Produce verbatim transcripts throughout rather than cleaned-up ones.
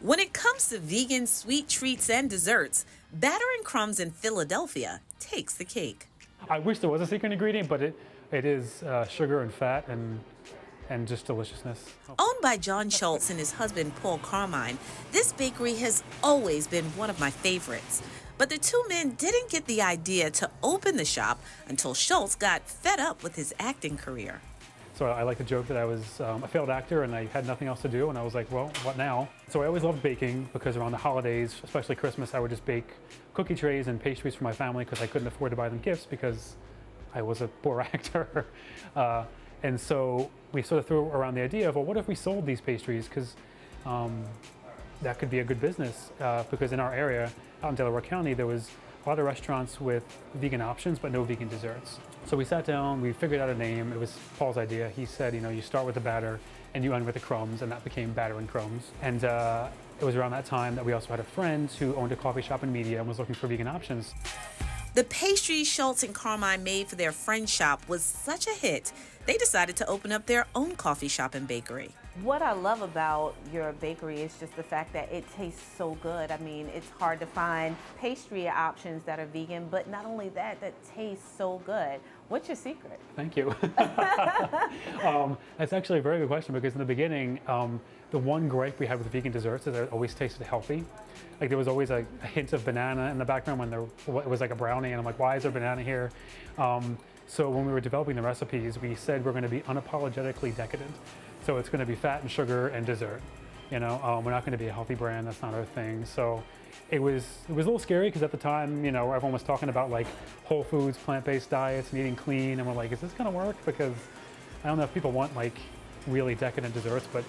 When it comes to vegan sweet treats and desserts, Batter and Crumbs in Philadelphia takes the cake. I wish there was a secret ingredient, but it, it is uh, sugar and fat and, and just deliciousness. Owned by John Schultz and his husband, Paul Carmine, this bakery has always been one of my favorites. But the two men didn't get the idea to open the shop until Schultz got fed up with his acting career. So I like to joke that I was um, a failed actor and I had nothing else to do, and I was like, well, what now? So I always loved baking because around the holidays, especially Christmas, I would just bake cookie trays and pastries for my family because I couldn't afford to buy them gifts because I was a poor actor. Uh, and so we sort of threw around the idea of, well, what if we sold these pastries? Because um, that could be a good business uh, because in our area, out in Delaware County, there was a lot of restaurants with vegan options, but no vegan desserts. So we sat down, we figured out a name. It was Paul's idea. He said, you know, you start with the batter and you end with the crumbs, and that became Batter and Crumbs. And uh, it was around that time that we also had a friend who owned a coffee shop in Media and was looking for vegan options. The pastry Schultz and Carmine made for their friend's shop was such a hit, they decided to open up their own coffee shop and bakery. What I love about your bakery is just the fact that it tastes so good. I mean, it's hard to find pastry options that are vegan, but not only that, that tastes so good. What's your secret? Thank you. um, that's actually a very good question, because in the beginning, um, the one gripe we had with vegan desserts is that it always tasted healthy. Like there was always a, a hint of banana in the background when there it was like a brownie, and I'm like, why is there banana here? Um, so when we were developing the recipes, we said we're going to be unapologetically decadent. So it's going to be fat and sugar and dessert. You know, um, we're not going to be a healthy brand. That's not our thing. So it was it was a little scary because at the time, you know, everyone was talking about like whole foods, plant-based diets, and eating clean. And we're like, is this going to work? Because I don't know if people want like really decadent desserts, but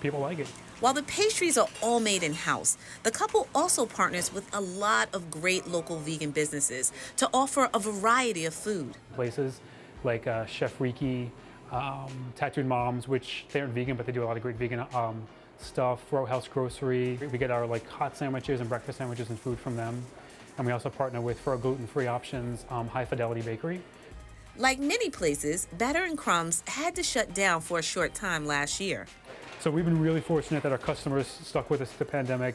people like it. While the pastries are all made in-house, the couple also partners with a lot of great local vegan businesses to offer a variety of food. Places like uh, Chef Ricky, Um, Tattooed Moms, which they aren't vegan, but they do a lot of great vegan um, stuff. Rowe House Grocery. We get our like hot sandwiches and breakfast sandwiches and food from them. And we also partner with, for our gluten-free options, um, High Fidelity Bakery. Like many places, Batter and Crumbs had to shut down for a short time last year. So we've been really fortunate that our customers stuck with us through the pandemic,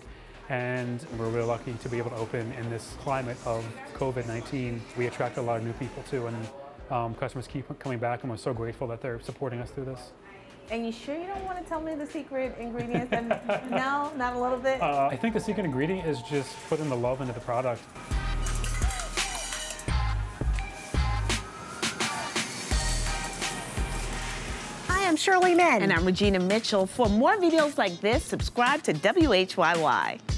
and we're really lucky to be able to open in this climate of COVID nineteen. We attract a lot of new people too, and Um, customers keep coming back, and we're so grateful that they're supporting us through this. And you sure you don't want to tell me the secret ingredients? And no, not a little bit? Uh, I think the secret ingredient is just putting the love into the product. Hi, I'm Shirley Min. And I'm Regina Mitchell. For more videos like this, subscribe to W H Y Y.